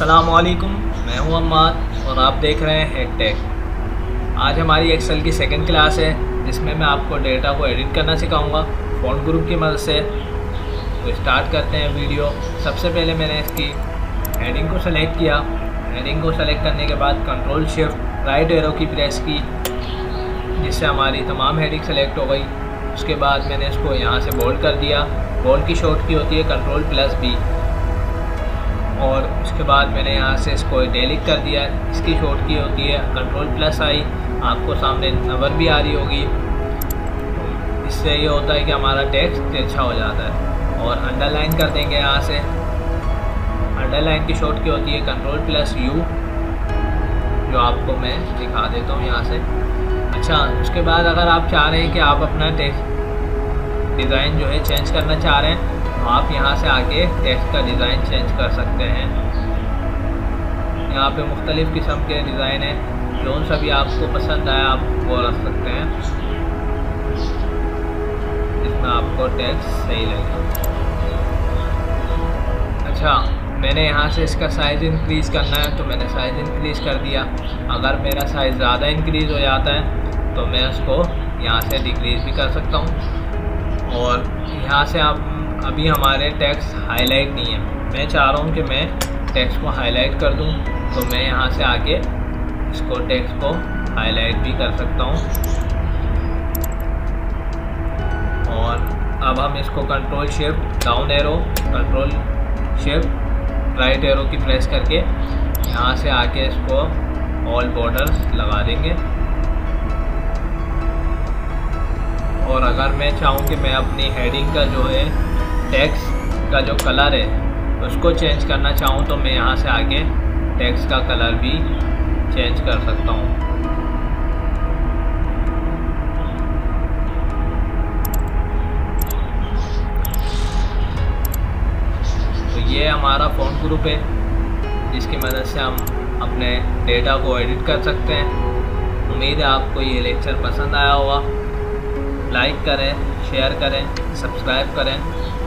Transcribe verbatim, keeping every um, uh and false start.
अस्सलामुअलैकुम, मैं हूं अम्माद और आप देख रहे हैं हेड टेक। आज हमारी एक्सेल की सेकंड क्लास है जिसमें मैं आपको डेटा को एडिट करना सिखाऊंगा फॉन्ट ग्रुप की मदद से। तो स्टार्ट करते हैं वीडियो। सबसे पहले मैंने इसकी हेडिंग को सेलेक्ट किया। हेडिंग को सेलेक्ट करने के बाद control shift right arrow key press की, जिससे हमारी तमाम हेडिंग सेलेक्ट हो गई। उसके बाद मैंने इसको यहाँ से बोल्ड कर दिया। बोल्ड की शॉर्ट की होती है कंट्रोल प्लस बी, और उसके बाद मैंने यहाँ से इसको डेलिट कर दिया। इसकी शॉर्ट की होती है कंट्रोल प्लस आई। आपको सामने नंबर भी आ रही होगी। इससे ये होता है कि हमारा टेक्स्ट तिरछा हो जाता है। और अंडरलाइन कर देंगे यहाँ से। अंडरलाइन की शॉर्ट की होती है कंट्रोल प्लस यू, जो आपको मैं दिखा देता हूँ यहाँ से। अच्छा, उसके बाद अगर आप चाह रहे हैं कि आप अपना टेक्स्ट डिज़ाइन जो है चेंज करना चाह रहे हैं, आप यहाँ से आके टेक्स्ट का डिज़ाइन चेंज कर सकते हैं। यहाँ पे मुख्तलिफ़ किस्म के डिज़ाइन हैं, जो सा भी आपको पसंद आया आप वो रख सकते हैं, जिसमें आपको टेक्स्ट सही लगे। अच्छा, मैंने यहाँ से इसका साइज़ इंक्रीज़ करना है, तो मैंने साइज़ इंक्रीज़ कर दिया। अगर मेरा साइज़ ज़्यादा इंक्रीज़ हो जाता है तो मैं उसको यहाँ से डिक्रीज़ भी कर सकता हूँ। और यहाँ से आप अभी हमारे टेक्स्ट हाईलाइट नहीं है, मैं चाह रहा हूँ कि मैं टेक्स्ट को हाईलाइट कर दूँ, तो मैं यहाँ से आके इसको टेक्स्ट को हाईलाइट भी कर सकता हूँ। और अब हम इसको control shift down arrow, control shift right arrow key press करके यहाँ से आके इसको ऑल बॉर्डर्स लगा देंगे। और अगर मैं चाहूँ कि मैं अपनी हेडिंग का जो है टेक्स्ट का जो कलर है उसको चेंज करना चाहूँ, तो मैं यहाँ से आगे टेक्स्ट का कलर भी चेंज कर सकता हूँ। तो ये हमारा फॉन्ट ग्रुप है जिसकी मदद से हम अपने डेटा को एडिट कर सकते हैं। उम्मीद है आपको ये लेक्चर पसंद आया होगा। लाइक करें, शेयर करें, सब्सक्राइब करें।